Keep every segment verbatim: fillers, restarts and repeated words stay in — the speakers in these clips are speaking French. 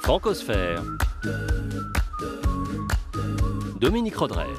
Francosphère. Dominique Rodrège.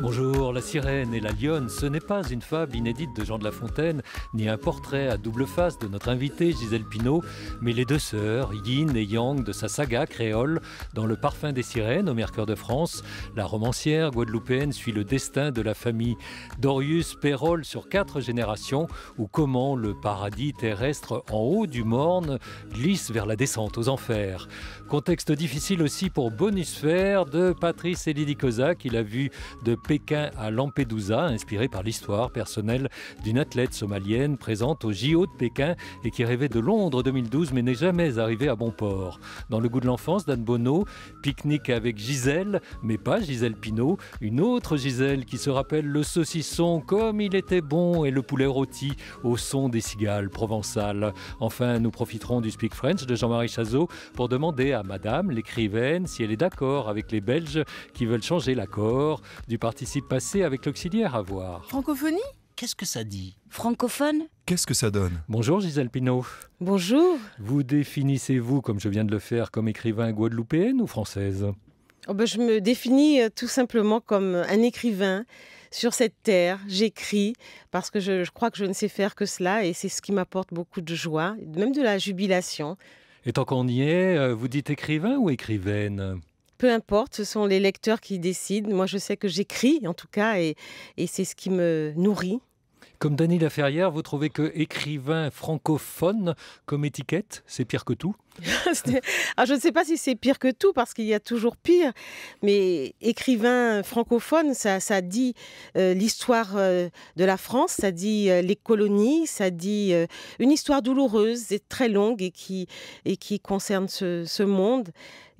Bonjour, la sirène et la lionne, ce n'est pas une fable inédite de Jean de La Fontaine, ni un portrait à double face de notre invitée Gisèle Pineau, mais les deux sœurs, Yin et Yang de sa saga créole, dans Le parfum des sirènes au Mercure de France, la romancière guadeloupéenne suit le destin de la famille Doriaux-Pérol sur quatre générations, ou comment le paradis terrestre en haut du morne glisse vers la descente aux enfers. Contexte difficile aussi pour Bonusphère de Patrice Elie Dit Cosaque, il a vu de Pékin à Lampedusa, inspiré par l'histoire personnelle d'une athlète somalienne présente au J O de Pékin et qui rêvait de Londres deux mille douze mais n'est jamais arrivée à bon port. Dans Le goût de l'enfance d'Anne Bonneau, pique-nique avec Gisèle, mais pas Gisèle Pineau, une autre Gisèle qui se rappelle le saucisson comme il était bon et le poulet rôti au son des cigales provençales. Enfin, nous profiterons du Speak French de Jean-Marie Chazot pour demander à madame l'écrivaine si elle est d'accord avec les Belges qui veulent changer l'accord du parti passé avec l'auxiliaire à voir. Francophonie ? Qu'est-ce que ça dit ? Francophone ? Qu'est-ce que ça donne ? Bonjour Gisèle Pineau. Bonjour. Vous définissez-vous, comme je viens de le faire, comme écrivain guadeloupéenne ou française ? Oh ben, je me définis tout simplement comme un écrivain sur cette terre. J'écris parce que je, je crois que je ne sais faire que cela et c'est ce qui m'apporte beaucoup de joie, même de la jubilation. Et tant qu'on y est, vous dites écrivain ou écrivaine ? Peu importe, ce sont les lecteurs qui décident. Moi, je sais que j'écris, en tout cas, et, et c'est ce qui me nourrit. Comme Dany Laferrière, vous trouvez que écrivain francophone comme étiquette, c'est pire que tout? Alors, je ne sais pas si c'est pire que tout, parce qu'il y a toujours pire. Mais écrivain francophone, ça, ça dit euh, l'histoire euh, de la France, ça dit euh, les colonies, ça dit euh, une histoire douloureuse et très longue et qui, et qui concerne ce, ce monde.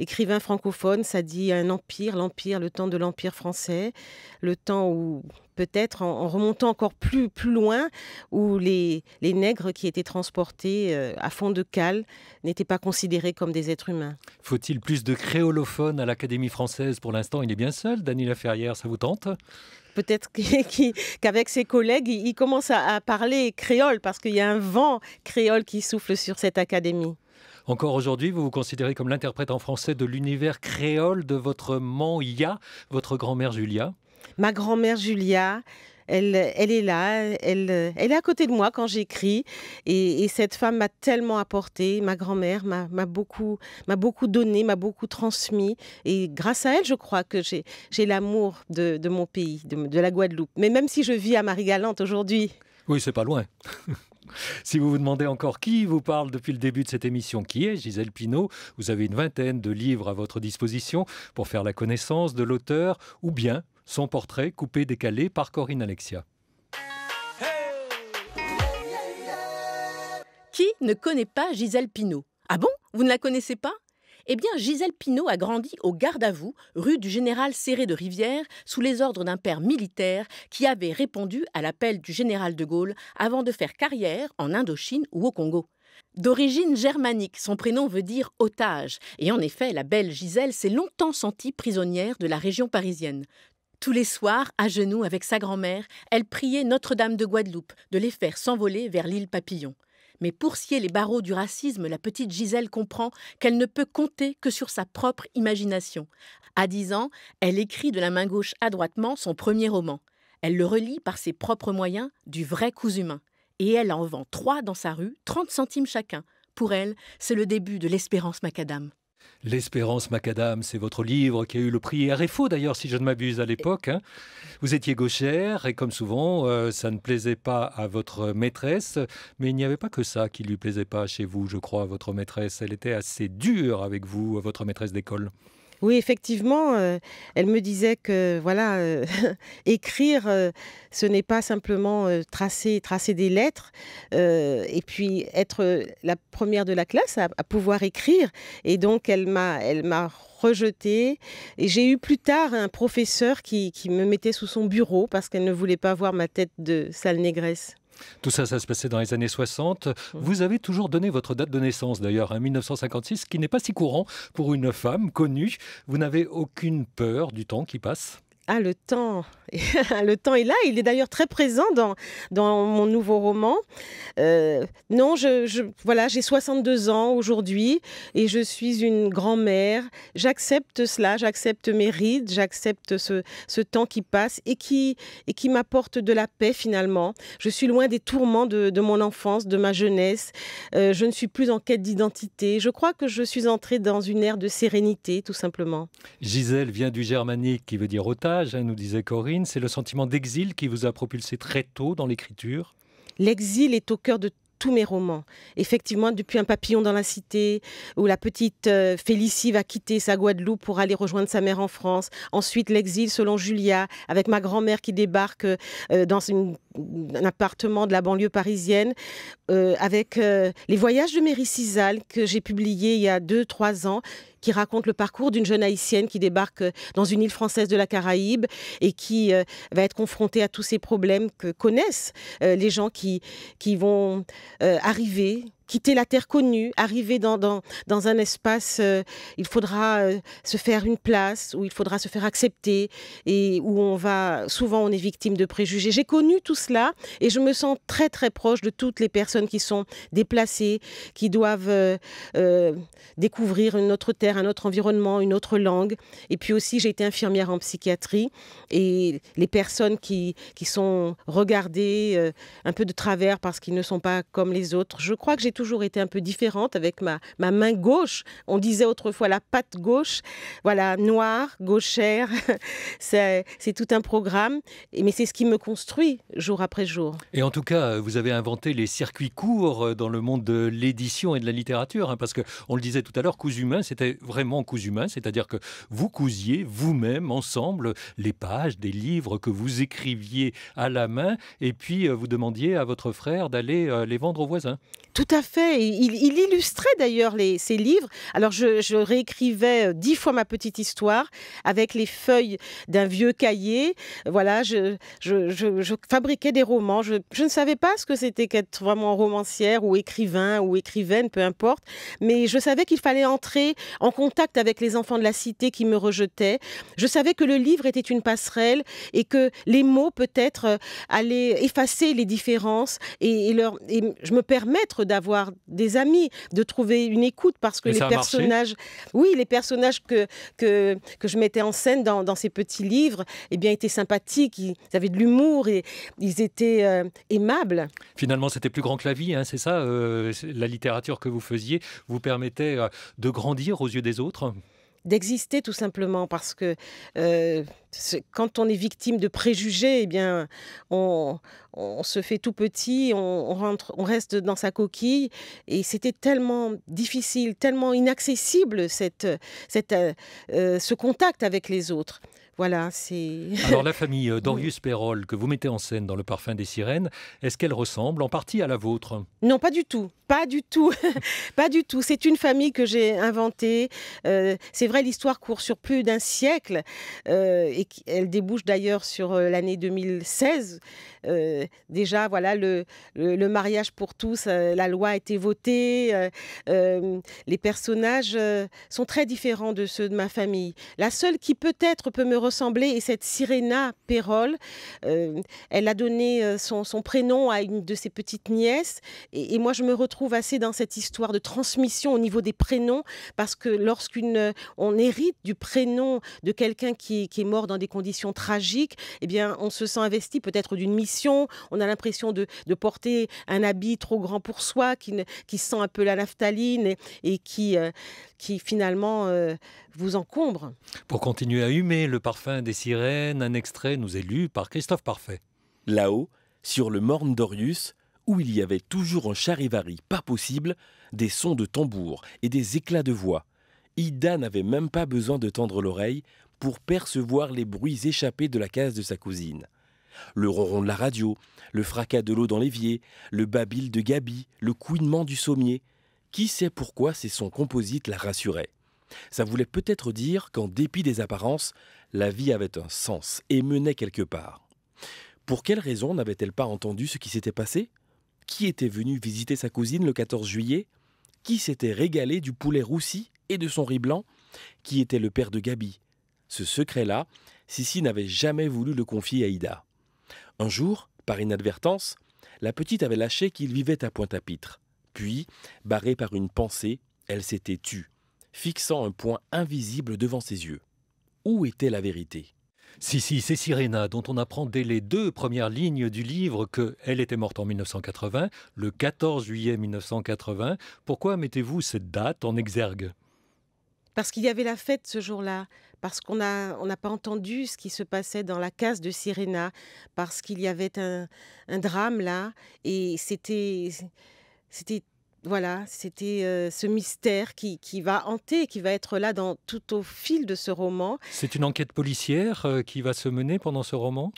Écrivain francophone, ça dit un empire, l'empire, le temps de l'empire français, le temps où... peut-être en, en remontant encore plus, plus loin, où les, les nègres qui étaient transportés euh, à fond de cale n'étaient pas considérés comme des êtres humains. Faut-il plus de créolophones à l'Académie française? Pour l'instant, il est bien seul, Dany Laferrière, ça vous tente? Peut-être qu'avec ses collègues, il commence à parler créole, parce qu'il y a un vent créole qui souffle sur cette Académie. Encore aujourd'hui, vous vous considérez comme l'interprète en français de l'univers créole de votre maman, votre grand-mère Julia? Ma grand-mère Julia, elle, elle est là, elle, elle est à côté de moi quand j'écris et, et cette femme m'a tellement apporté, ma grand-mère m'a beaucoup, m'a beaucoup donné, m'a beaucoup transmis et grâce à elle, je crois que j'ai l'amour de, de mon pays, de, de la Guadeloupe. Mais même si je vis à Marie-Galante aujourd'hui. Oui, c'est pas loin. Si vous vous demandez encore qui vous parle depuis le début de cette émission, qui est Gisèle Pineau, vous avez une vingtaine de livres à votre disposition pour faire la connaissance de l'auteur ou bien son portrait coupé décalé par Corinne Alexia. Qui ne connaît pas Gisèle Pineau? Ah bon? Vous ne la connaissez pas? Eh bien, Gisèle Pineau a grandi au garde-à-vous, rue du général Séré de Rivière, sous les ordres d'un père militaire qui avait répondu à l'appel du général de Gaulle avant de faire carrière en Indochine ou au Congo. D'origine germanique, son prénom veut dire « otage ». Et en effet, la belle Gisèle s'est longtemps sentie prisonnière de la région parisienne. Tous les soirs, à genoux avec sa grand-mère, elle priait Notre-Dame de Guadeloupe de les faire s'envoler vers l'île Papillon. Mais pour scier les barreaux du racisme, la petite Gisèle comprend qu'elle ne peut compter que sur sa propre imagination. À dix ans, elle écrit de la main gauche adroitement son premier roman. Elle le relit par ses propres moyens, du vrai cousu main. Et elle en vend trois dans sa rue, trente centimes chacun. Pour elle, c'est le début de l'Espérance Macadam. L'Espérance Macadam, c'est votre livre qui a eu le prix R F O d'ailleurs, si je ne m'abuse, à l'époque. Hein. Vous étiez gauchère et comme souvent, euh, ça ne plaisait pas à votre maîtresse. Mais il n'y avait pas que ça qui ne lui plaisait pas chez vous, je crois, votre maîtresse. Elle était assez dure avec vous, votre maîtresse d'école. Oui, effectivement, euh, elle me disait que voilà, euh, écrire, euh, ce n'est pas simplement euh, tracer, tracer des lettres euh, et puis être la première de la classe à, à pouvoir écrire. Et donc, elle m'a, elle m'a rejetée. Et j'ai eu plus tard un professeur qui, qui me mettait sous son bureau parce qu'elle ne voulait pas voir ma tête de sale négresse. Tout ça, ça se passait dans les années soixante. Vous avez toujours donné votre date de naissance, d'ailleurs, en hein, mille neuf cent cinquante-six, ce qui n'est pas si courant pour une femme connue. Vous n'avez aucune peur du temps qui passe? Ah, le temps. Le temps est là. Il est d'ailleurs très présent dans, dans mon nouveau roman. Euh, non, je, je, voilà, j'ai soixante-deux ans aujourd'hui et je suis une grand-mère. J'accepte cela, j'accepte mes rides, j'accepte ce, ce temps qui passe et qui, et qui m'apporte de la paix finalement. Je suis loin des tourments de, de mon enfance, de ma jeunesse. Euh, je ne suis plus en quête d'identité. Je crois que je suis entrée dans une ère de sérénité, tout simplement. Gisèle vient du germanique qui veut dire otage. Nous disait Corinne, c'est le sentiment d'exil qui vous a propulsé très tôt dans l'écriture. L'exil est au cœur de tous mes romans. Effectivement, depuis Un papillon dans la cité, où la petite euh, Félicie va quitter sa Guadeloupe pour aller rejoindre sa mère en France. Ensuite, L'exil selon Julia, avec ma grand-mère qui débarque euh, dans une, un appartement de la banlieue parisienne, euh, avec euh, Les voyages de Méri Cizal, que j'ai publié il y a deux, trois ans, qui raconte le parcours d'une jeune haïtienne qui débarque dans une île française de la Caraïbe et qui euh, va être confrontée à tous ces problèmes que connaissent euh, les gens qui, qui vont euh, arriver, quitter la terre connue, arriver dans, dans, dans un espace, euh, il faudra euh, se faire une place, où il faudra se faire accepter et où on va, souvent on est victime de préjugés. J'ai connu tout cela et je me sens très très proche de toutes les personnes qui sont déplacées, qui doivent euh, euh, découvrir une autre terre, un autre environnement, une autre langue. Et puis aussi j'ai été infirmière en psychiatrie et les personnes qui, qui sont regardées euh, un peu de travers parce qu'ils ne sont pas comme les autres, je crois que j'ai toujours été un peu différente avec ma, ma main gauche. On disait autrefois la patte gauche, voilà, noire, gauchère. C'est tout un programme, mais c'est ce qui me construit jour après jour. Et en tout cas, vous avez inventé les circuits courts dans le monde de l'édition et de la littérature, hein, parce qu'on le disait tout à l'heure, cousu main, c'était vraiment cousu main, c'est-à-dire que vous cousiez vous-même ensemble les pages des livres que vous écriviez à la main, et puis vous demandiez à votre frère d'aller les vendre aux voisins. Tout à fait. fait. Il, il illustrait d'ailleurs ses livres. Alors, je, je réécrivais dix fois ma petite histoire avec les feuilles d'un vieux cahier. Voilà, je, je, je, je fabriquais des romans. Je, je ne savais pas ce que c'était qu'être vraiment romancière ou écrivain ou écrivaine, peu importe. Mais je savais qu'il fallait entrer en contact avec les enfants de la cité qui me rejetaient. Je savais que le livre était une passerelle et que les mots, peut-être, allaient effacer les différences et, et, leur, et je me permettre d'avoir des amis, de trouver une écoute parce que les personnages, oui, les personnages que, que, que je mettais en scène dans, dans ces petits livres, eh bien, étaient sympathiques, ils avaient de l'humour et ils étaient euh, aimables. Finalement, c'était plus grand que la vie, hein, c'est ça, euh, la littérature que vous faisiez vous permettait euh, de grandir aux yeux des autres ? D'exister tout simplement parce que euh, quand on est victime de préjugés, eh bien, on, on se fait tout petit, on, on, rentre, on reste dans sa coquille et c'était tellement difficile, tellement inaccessible cette, cette, euh, ce contact avec les autres. Voilà, c'est... Alors la famille Doriaux-Pérol que vous mettez en scène dans Le parfum des sirènes, est-ce qu'elle ressemble en partie à la vôtre? Non, pas du tout, pas du tout, pas du tout. C'est une famille que j'ai inventée. Euh, c'est vrai, l'histoire court sur plus d'un siècle euh, et elle débouche d'ailleurs sur euh, l'année deux mille seize. Euh, déjà, voilà, le, le, le mariage pour tous, euh, la loi a été votée. Euh, euh, les personnages euh, sont très différents de ceux de ma famille. La seule qui peut-être peut me rejoindre ressemblait et cette Siréna Pérole, euh, elle a donné son, son prénom à une de ses petites nièces et, et moi je me retrouve assez dans cette histoire de transmission au niveau des prénoms parce que lorsqu'une on hérite du prénom de quelqu'un qui, qui est mort dans des conditions tragiques, eh bien on se sent investi peut-être d'une mission, on a l'impression de, de porter un habit trop grand pour soi qui, ne, qui sent un peu la naphtaline et, et qui, euh, qui finalement euh, vous encombre. Pour continuer à humer le parfum des sirènes, un extrait nous est lu par Christophe Parfait. Là-haut, sur le morne d'Orius, où il y avait toujours en charivari, pas possible, des sons de tambour et des éclats de voix. Ida n'avait même pas besoin de tendre l'oreille pour percevoir les bruits échappés de la case de sa cousine. Le ronron de la radio, le fracas de l'eau dans l'évier, le babil de Gabi, le couinement du sommier. Qui sait pourquoi ces sons composites la rassuraient? Ça voulait peut-être dire qu'en dépit des apparences, la vie avait un sens et menait quelque part. Pour quelle raison n'avait-elle pas entendu ce qui s'était passé? Qui était venu visiter sa cousine le quatorze juillet? Qui s'était régalé du poulet roussi et de son riz blanc? Qui était le père de Gabi? Ce secret-là, Sissi n'avait jamais voulu le confier à Ida. Un jour, par inadvertance, la petite avait lâché qu'il vivait à Pointe-à-Pitre. Puis, barrée par une pensée, elle s'était tue, fixant un point invisible devant ses yeux. Où était la vérité ? Si, si, c'est Siréna, dont on apprend dès les deux premières lignes du livre qu'elle était morte en mille neuf cent quatre-vingts, le quatorze juillet mille neuf cent quatre-vingts. Pourquoi mettez-vous cette date en exergue ? Parce qu'il y avait la fête ce jour-là, parce qu'on n'a on n'a pas entendu ce qui se passait dans la case de Siréna, parce qu'il y avait un, un drame là, et c'était... c'était Voilà, c'était euh, ce mystère qui, qui va hanter, qui va être là dans, tout au fil de ce roman. C'est une enquête policière euh, qui va se mener pendant ce roman ?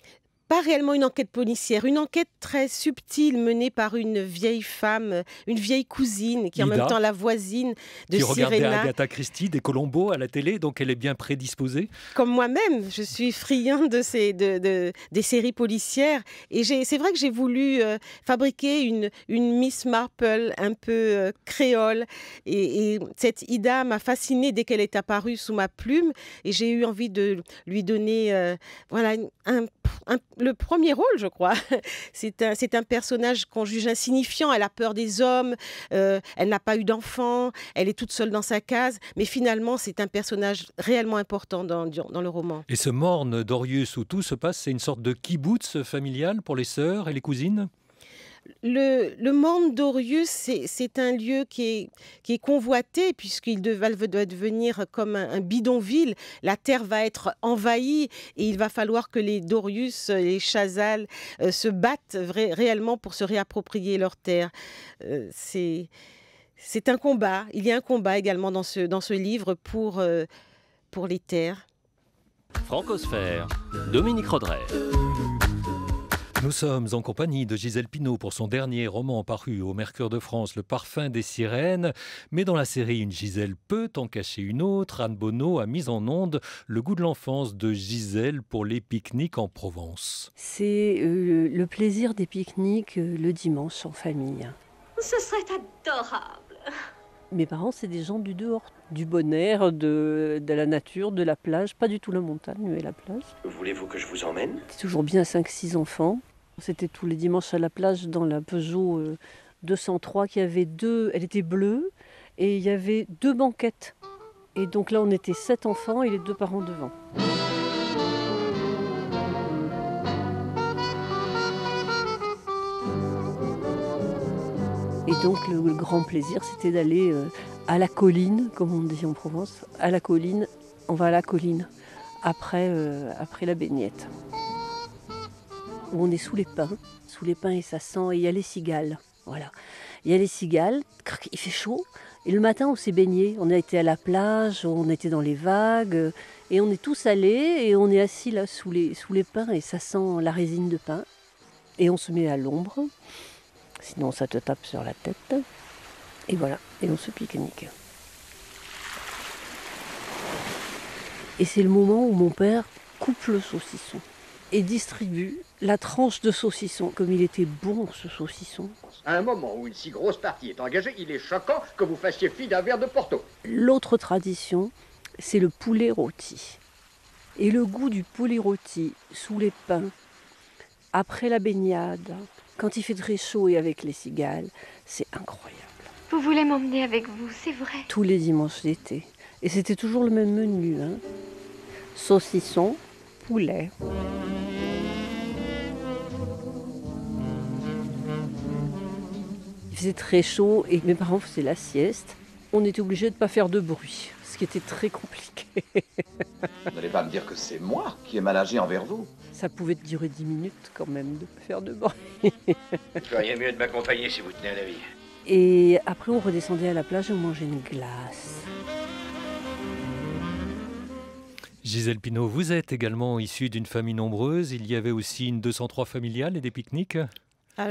Pas réellement une enquête policière, une enquête très subtile menée par une vieille femme, une vieille cousine qui est en même temps la voisine de Siréna. Qui regardait Agatha Christie, des Colombo à la télé, donc elle est bien prédisposée. Comme moi-même, je suis friande de ces, de, de, des séries policières. Et c'est vrai que j'ai voulu euh, fabriquer une, une Miss Marple un peu euh, créole. Et, et cette Ida m'a fascinée dès qu'elle est apparue sous ma plume. Et j'ai eu envie de lui donner euh, voilà, un, un le premier rôle, je crois. C'est un, c'est un personnage qu'on juge insignifiant. Elle a peur des hommes, euh, elle n'a pas eu d'enfant, elle est toute seule dans sa case. Mais finalement, c'est un personnage réellement important dans, dans le roman. Et ce morne d'Orius où tout se passe, c'est une sorte de kibbutz familial pour les sœurs et les cousines ? Le, le morne d'Orius, c'est un lieu qui est, qui est convoité puisqu'il doit devenir comme un, un bidonville. La terre va être envahie et il va falloir que les Dorius, les Chazal euh, se battent ré, réellement pour se réapproprier leur terre. Euh, c'est, c'est un combat. Il y a un combat également dans ce, dans ce livre pour, euh, pour les terres. Francosphère, Dominique Rodrège. Nous sommes en compagnie de Gisèle Pineau pour son dernier roman paru au Mercure de France, Le parfum des sirènes. Mais dans la série, une Gisèle peut en cacher une autre. Anne Bonneau a mis en onde le goût de l'enfance de Gisèle pour les pique-niques en Provence. C'est euh, le plaisir des pique-niques euh, le dimanche en famille. Ce serait adorable. Mes parents, c'est des gens du dehors, du bon air, de, de la nature, de la plage. Pas du tout la montagne, mais la plage. Voulez-vous que je vous emmène ? C'est toujours bien cinq six enfants. C'était tous les dimanches à la plage dans la Peugeot deux cent trois qui avait deux, elle était bleue et il y avait deux banquettes. Et donc là on était sept enfants et les deux parents devant. Et donc le, le grand plaisir c'était d'aller à la colline, comme on dit en Provence, à la colline, on va à la colline après, euh, après la baignette. Où on est sous les pins, sous les pins et ça sent, et il y a les cigales, voilà. Il y a les cigales, crac, il fait chaud, et le matin on s'est baigné, on a été à la plage, on était dans les vagues, et on est tous allés, et on est assis là sous les, sous les pins, et ça sent la résine de pin, et on se met à l'ombre, sinon ça te tape sur la tête, et voilà, et on se pique-nique. Et c'est le moment où mon père coupe le saucisson, et distribue la tranche de saucisson, comme il était bon ce saucisson. À un moment où une si grosse partie est engagée, il est choquant que vous fassiez fi d'un verre de Porto. L'autre tradition, c'est le poulet rôti. Et le goût du poulet rôti sous les pins, après la baignade, quand il fait très chaud et avec les cigales, c'est incroyable. Vous voulez m'emmener avec vous, c'est vrai. Tous les dimanches d'été. Et c'était toujours le même menu, hein. Saucisson, poulet. Il faisait très chaud et mes parents faisaient la sieste. On était obligés de ne pas faire de bruit, ce qui était très compliqué. Vous n'allez pas me dire que c'est moi qui ai mal agi envers vous. Ça pouvait durer dix minutes quand même de faire de bruit. Vous feriez mieux de m'accompagner si vous tenez à la vie. Et après on redescendait à la plage et on mangeait une glace. Gisèle Pineau, vous êtes également issue d'une famille nombreuse. Il y avait aussi une deux cent trois familiale et des pique-niques ?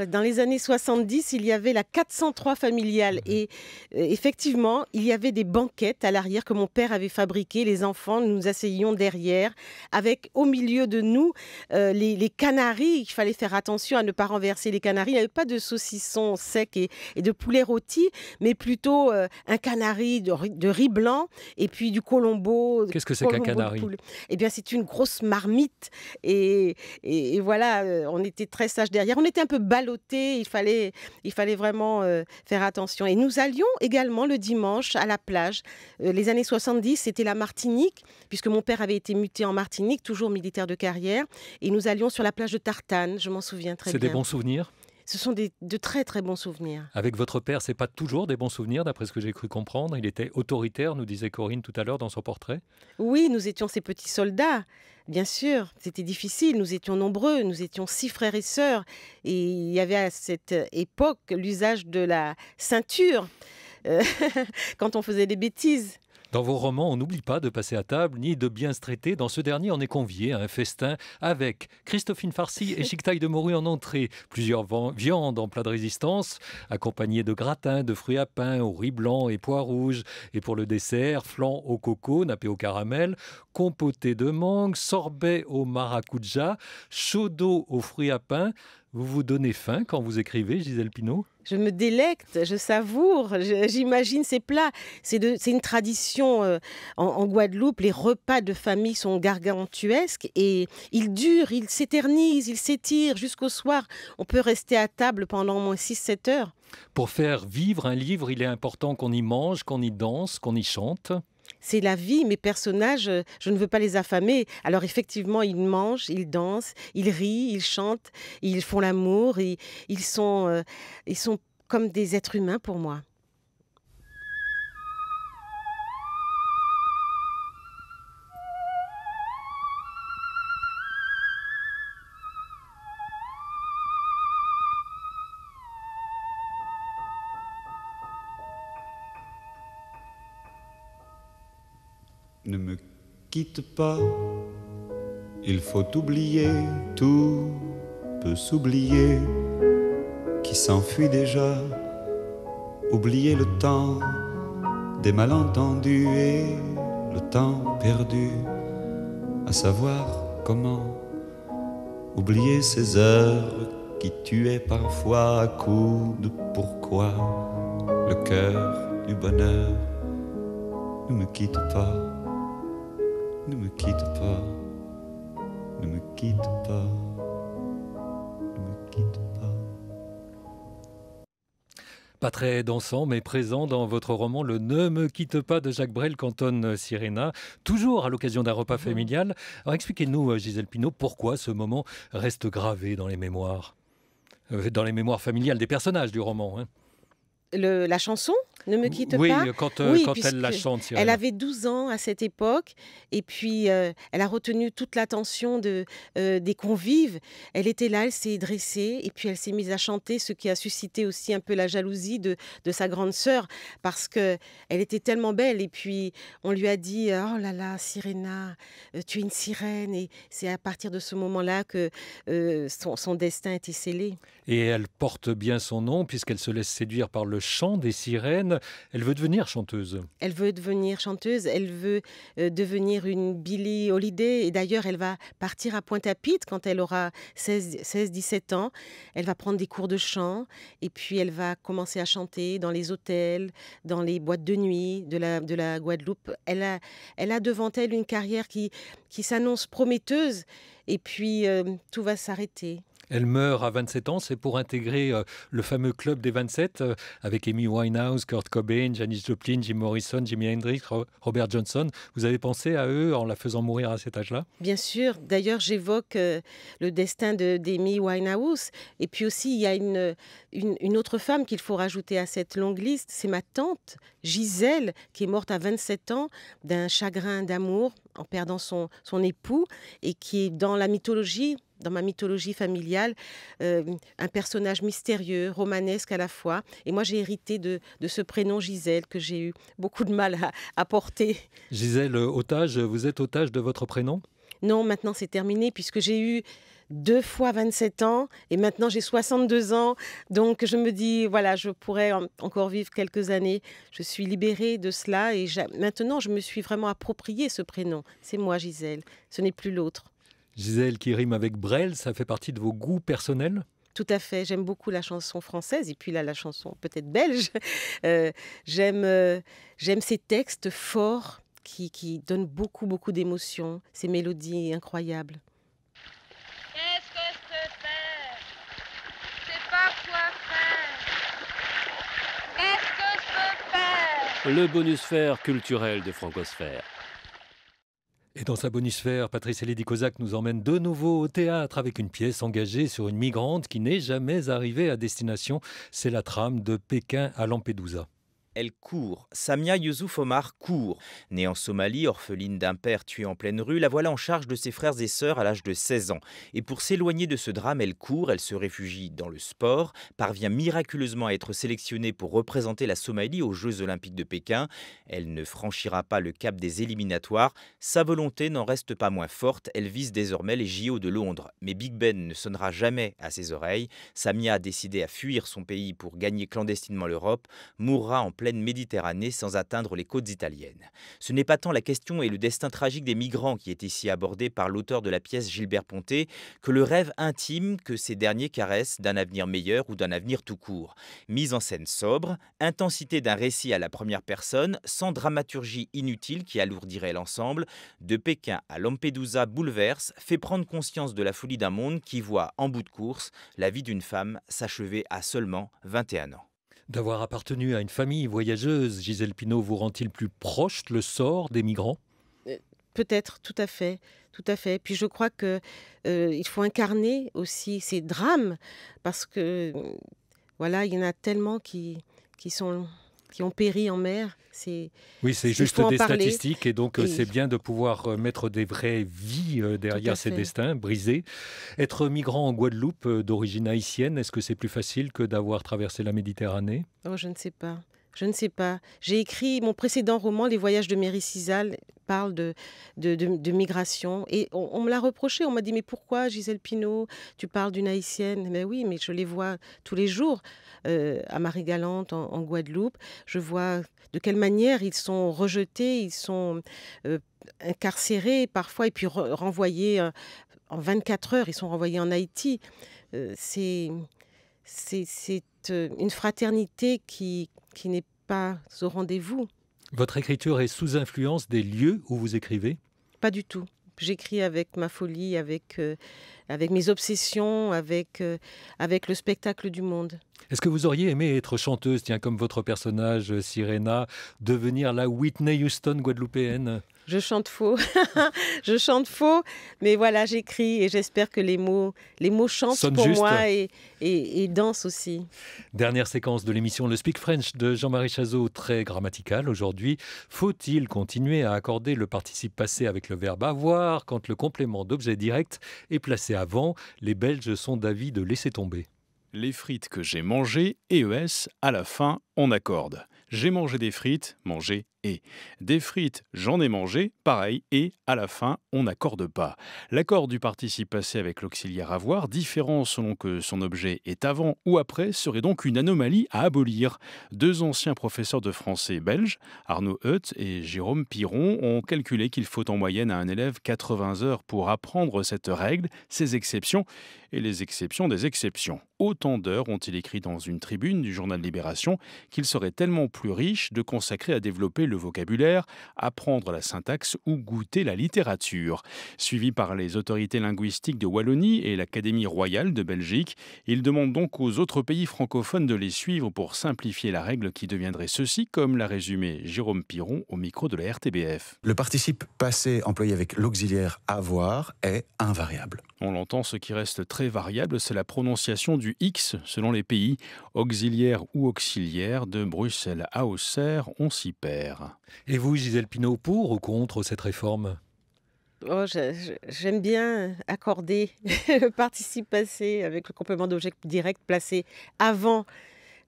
Dans les années soixante-dix, il y avait la quatre cent trois familiale et euh, effectivement, il y avait des banquettes à l'arrière que mon père avait fabriquées. Les enfants, nous nous asseyions derrière avec au milieu de nous euh, les, les canaris. Il fallait faire attention à ne pas renverser les canaris. Il n'y avait pas de saucissons secs et, et de poulet rôti, mais plutôt euh, un canari de, de riz blanc et puis du colombo. Qu'est-ce que c'est qu'un canari? Eh bien, c'est une grosse marmite et, et, et voilà, on était très sages derrière. On était un peu balloté, il fallait, il fallait vraiment euh, faire attention. Et nous allions également le dimanche à la plage. Euh, les années soixante-dix, c'était la Martinique, puisque mon père avait été muté en Martinique, toujours militaire de carrière. Et nous allions sur la plage de Tartane, je m'en souviens très bien. C'est des bons souvenirs? Ce sont des, de très très bons souvenirs. Avec votre père, c'est pas toujours des bons souvenirs, d'après ce que j'ai cru comprendre. Il était autoritaire, nous disait Corinne tout à l'heure dans son portrait. Oui, nous étions ces petits soldats. Bien sûr, c'était difficile, nous étions nombreux, nous étions six frères et sœurs. Et il y avait à cette époque l'usage de la ceinture euh, quand on faisait des bêtises. Dans vos romans, on n'oublie pas de passer à table ni de bien se traiter. Dans ce dernier, on est convié à un festin avec Christophine Farcy et Chiquetaille de Morue en entrée. Plusieurs viandes en plat de résistance, accompagnées de gratins, de fruits à pain, au riz blanc et pois rouges. Et pour le dessert, flan au coco, nappé au caramel, compoté de mangue, sorbet au maracuja, chaud d'eau aux fruits à pain. Vous vous donnez faim quand vous écrivez, Gisèle Pineau? Je me délecte, je savoure, j'imagine ces plats. C'est une tradition euh, en, en Guadeloupe. Les repas de famille sont gargantuesques et ils durent, ils s'éternisent, ils s'étirent jusqu'au soir. On peut rester à table pendant au moins six sept heures. Pour faire vivre un livre, il est important qu'on y mange, qu'on y danse, qu'on y chante. C'est la vie, mes personnages, je ne veux pas les affamer. Alors effectivement, ils mangent, ils dansent, ils rient, ils chantent, ils font l'amour, ils, ils, sont, euh, ils sont comme des êtres humains pour moi. Ne me quitte pas, il faut oublier, tout peut s'oublier, qui s'enfuit déjà, oublier le temps des malentendus et le temps perdu, à savoir comment oublier ces heures qui tuaient parfois à coups de pourquoi, le cœur du bonheur. Ne me quitte pas. Ne me quitte pas, ne me quitte pas, ne me quitte pas. Pas très dansant, mais présent dans votre roman, le Ne me quitte pas de Jacques Brel, cantonne Siréna, toujours à l'occasion d'un repas familial. Alors expliquez-nous, Gisèle Pineau, pourquoi ce moment reste gravé dans les mémoires, dans les mémoires familiales des personnages du roman, hein. Le, la chanson Ne me quitte oui, pas. Quand, euh, oui, quand elle la chante. Siréna. Elle avait douze ans à cette époque et puis euh, elle a retenu toute l'attention de, euh, des convives. Elle était là, elle s'est dressée et puis elle s'est mise à chanter, ce qui a suscité aussi un peu la jalousie de, de sa grande sœur parce qu'elle était tellement belle et puis on lui a dit « Oh là là, Siréna, tu es une sirène » et c'est à partir de ce moment-là que euh, son, son destin était scellé. Et elle porte bien son nom puisqu'elle se laisse séduire par le chant des sirènes. Elle veut devenir chanteuse. Elle veut devenir chanteuse, elle veut euh, devenir une Billie Holiday. Et d'ailleurs, elle va partir à Pointe-à-Pitre quand elle aura seize dix-sept ans. Elle va prendre des cours de chant et puis elle va commencer à chanter dans les hôtels, dans les boîtes de nuit de la, de la Guadeloupe. Elle a, elle a devant elle une carrière qui, qui s'annonce prometteuse et puis euh, tout va s'arrêter. Elle meurt à vingt-sept ans, c'est pour intégrer euh, le fameux club des vingt-sept euh, avec Amy Winehouse, Kurt Cobain, Janis Joplin, Jim Morrison, Jimi Hendrix, Ro Robert Johnson. Vous avez pensé à eux en la faisant mourir à cet âge-là? Bien sûr. D'ailleurs, j'évoque euh, le destin d'Amy de, Winehouse. Et puis aussi, il y a une, une, une autre femme qu'il faut rajouter à cette longue liste. C'est ma tante, Gisèle, qui est morte à vingt-sept ans d'un chagrin d'amour en perdant son, son époux et qui est dans la mythologie. Dans ma mythologie familiale, euh, un personnage mystérieux, romanesque à la fois. Et moi, j'ai hérité de, de ce prénom Gisèle que j'ai eu beaucoup de mal à, à porter. Gisèle, otage, vous êtes otage de votre prénom ? Non, maintenant c'est terminé puisque j'ai eu deux fois vingt-sept ans et maintenant j'ai soixante-deux ans. Donc je me dis, voilà, je pourrais en, encore vivre quelques années. Je suis libérée de cela et maintenant je me suis vraiment appropriée ce prénom. C'est moi, Gisèle, ce n'est plus l'autre. Gisèle qui rime avec Brel, ça fait partie de vos goûts personnels? Tout à fait, j'aime beaucoup la chanson française et puis là la chanson peut-être belge. Euh, j'aime euh, j'aime ces textes forts qui, qui donnent beaucoup, beaucoup d'émotions, ces mélodies incroyables. Qu'est-ce que je peux faire? Je sais pas quoi faire. Qu'est-ce que je peux faire? Le bonusphère culturel de Francosphère. Et dans sa bonusphère, Patrice Elie Dit Cosaque nous emmène de nouveau au théâtre avec une pièce engagée sur une migrante qui n'est jamais arrivée à destination. C'est la trame de Pékin à Lampedusa. Elle court. Samia Youssouf Omar court. Née en Somalie, orpheline d'un père tué en pleine rue, la voilà en charge de ses frères et sœurs à l'âge de seize ans. Et pour s'éloigner de ce drame, elle court, elle se réfugie dans le sport, parvient miraculeusement à être sélectionnée pour représenter la Somalie aux Jeux Olympiques de Pékin. Elle ne franchira pas le cap des éliminatoires. Sa volonté n'en reste pas moins forte. Elle vise désormais les J O de Londres. Mais Big Ben ne sonnera jamais à ses oreilles. Samia a décidé à fuir son pays pour gagner clandestinement l'Europe, mourra en pleine Méditerranée sans atteindre les côtes italiennes. Ce n'est pas tant la question et le destin tragique des migrants qui est ici abordé par l'auteur de la pièce Gilbert Pontet que le rêve intime que ces derniers caressent d'un avenir meilleur ou d'un avenir tout court. Mise en scène sobre, intensité d'un récit à la première personne, sans dramaturgie inutile qui alourdirait l'ensemble, de Pékin à Lampedusa bouleverse, fait prendre conscience de la folie d'un monde qui voit en bout de course la vie d'une femme s'achever à seulement vingt et un ans. D'avoir appartenu à une famille voyageuse, Gisèle Pineau, vous rend-il plus proche le sort des migrants? Peut-être, tout à fait, tout à fait. Puis je crois que euh, il faut incarner aussi ces drames parce que voilà, il y en a tellement qui qui sont qui ont péri en mer. C'est oui, c'est juste des statistiques et donc et... c'est bien de pouvoir mettre des vraies vies derrière ces destins brisés. Être migrant en Guadeloupe d'origine haïtienne, est-ce que c'est plus facile que d'avoir traversé la Méditerranée? Oh, je ne sais pas. Je ne sais pas. J'ai écrit mon précédent roman, Les voyages de Méri Cizal, parle de, de, de, de migration. Et on, on me l'a reproché, on m'a dit, mais pourquoi Gisèle Pineau, tu parles d'une haïtienne? Mais oui, mais je les vois tous les jours euh, à Marie-Galante, en, en Guadeloupe. Je vois de quelle manière ils sont rejetés, ils sont euh, incarcérés parfois, et puis re renvoyés euh, en vingt-quatre heures, ils sont renvoyés en Haïti. Euh, C'est euh, une fraternité qui... qui n'est pas au rendez-vous. Votre écriture est sous influence des lieux où vous écrivez? Pas du tout. J'écris avec ma folie, avec, euh, avec mes obsessions, avec, euh, avec le spectacle du monde. Est-ce que vous auriez aimé être chanteuse, tiens, comme votre personnage, Siréna, devenir la Whitney Houston guadeloupéenne? Je chante faux, je chante faux, mais voilà, j'écris et j'espère que les mots, les mots chantent Sonne pour juste. Moi et, et, et dansent aussi. Dernière séquence de l'émission Le Speak French de Jean-Marie Chazot, très grammaticale aujourd'hui. Faut-il continuer à accorder le participe passé avec le verbe avoir quand le complément d'objet direct est placé avant? Les Belges sont d'avis de laisser tomber. Les frites que j'ai mangées, E S, à la fin, on accorde. J'ai mangé des frites, manger et. Des frites, j'en ai mangé, pareil, et à la fin, on n'accorde pas. L'accord du participe passé avec l'auxiliaire avoir, différent selon que son objet est avant ou après, serait donc une anomalie à abolir. Deux anciens professeurs de français belges, Arnaud Heuth et Jérôme Piron, ont calculé qu'il faut en moyenne à un élève quatre-vingts heures pour apprendre cette règle, ses exceptions et les exceptions des exceptions. Autant d'heures, ont-ils écrit dans une tribune du journal Libération, qu'il serait tellement plus plus riche de consacrer à développer le vocabulaire, apprendre la syntaxe ou goûter la littérature. Suivi par les autorités linguistiques de Wallonie et l'Académie royale de Belgique, il demande donc aux autres pays francophones de les suivre pour simplifier la règle qui deviendrait ceci, comme l'a résumé Jérôme Piron au micro de la R T B F. Le participe passé employé avec l'auxiliaire avoir est invariable. On l'entend, ce qui reste très variable, c'est la prononciation du X selon les pays, auxiliaire ou auxiliaire de Bruxelles à Auxerre, on s'y perd. Et vous, Gisèle Pineau, pour ou contre cette réforme? Oh, j'aime bien accorder le participe passé avec le complément d'objet direct placé avant.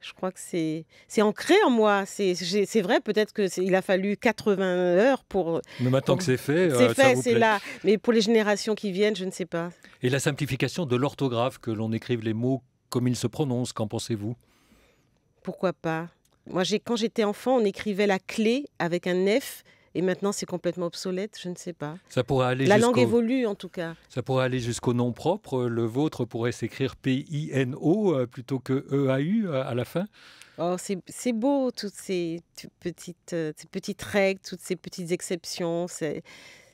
Je crois que c'est ancré en moi. C'est vrai, peut-être qu'il a fallu quatre-vingts heures pour... Mais maintenant pour... que c'est fait, c'est euh, fait, c'est là. Mais pour les générations qui viennent, je ne sais pas. Et la simplification de l'orthographe, que l'on écrive les mots comme ils se prononcent, qu'en pensez-vous? Pourquoi pas? Moi, quand j'étais enfant, on écrivait la clé avec un F. Et maintenant, c'est complètement obsolète, je ne sais pas. Ça pourrait aller la langue évolue, en tout cas. Ça pourrait aller jusqu'au nom propre. Le vôtre pourrait s'écrire P I N O plutôt que E A U à la fin. Oh, c'est beau, toutes ces petites, ces petites règles, toutes ces petites exceptions.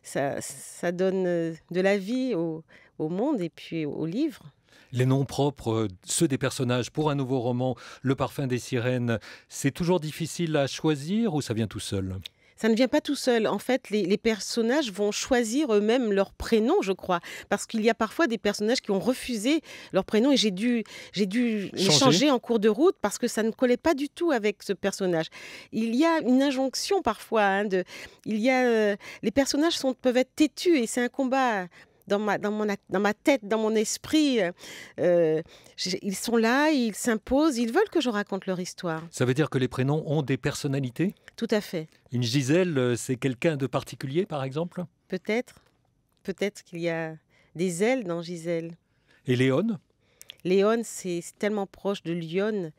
Ça, ça donne de la vie au, au monde et puis au livre. Les noms propres, ceux des personnages pour un nouveau roman, Le parfum des sirènes, c'est toujours difficile à choisir ou ça vient tout seul ? Ça ne vient pas tout seul. En fait, les, les personnages vont choisir eux-mêmes leur prénom, je crois. Parce qu'il y a parfois des personnages qui ont refusé leur prénom et j'ai dû, j'ai dû changer. les changer en cours de route parce que ça ne collait pas du tout avec ce personnage. Il y a une injonction parfois. Hein, de, il y a, euh, les personnages sont, peuvent être têtus et c'est un combat... Dans ma, dans, mon, dans ma tête, dans mon esprit, euh, ils sont là, ils s'imposent, ils veulent que je raconte leur histoire. Ça veut dire que les prénoms ont des personnalités? Tout à fait. Une Gisèle, c'est quelqu'un de particulier, par exemple? Peut-être. Peut-être qu'il y a des ailes dans Gisèle. Et Léone? Léone, c'est tellement proche de Lyon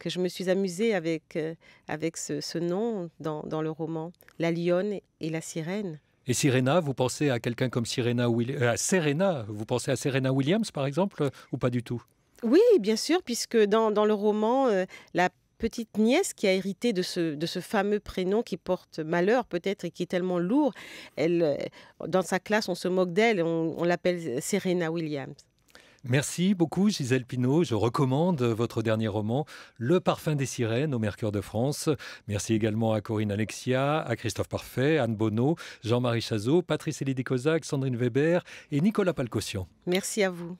que je me suis amusée avec, euh, avec ce, ce nom dans, dans le roman. La lionne et la sirène. Et Siréna, vous pensez à quelqu'un comme Siréna Willi- à Serena, vous pensez à Serena Williams, par exemple, ou pas du tout? Oui, bien sûr, puisque dans, dans le roman, euh, la petite nièce qui a hérité de ce, de ce fameux prénom qui porte malheur, peut-être, et qui est tellement lourd, elle, euh, dans sa classe, on se moque d'elle, on, on l'appelle Serena Williams. Merci beaucoup Gisèle Pineau, je recommande votre dernier roman Le parfum des sirènes au Mercure de France. Merci également à Corinne Alexia, à Christophe Parfait, Anne Bonneau, Jean-Marie Chazot, Patrice Elie Dit Cosaque, Sandrine Weber et Nicolas Palcossian. Merci à vous.